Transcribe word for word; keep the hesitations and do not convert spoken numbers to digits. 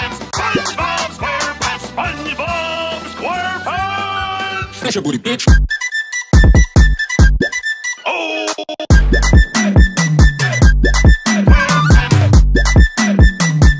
SquarePants, SpongeBob SquarePants, SpongeBob SquarePants. Get your booty, bitch.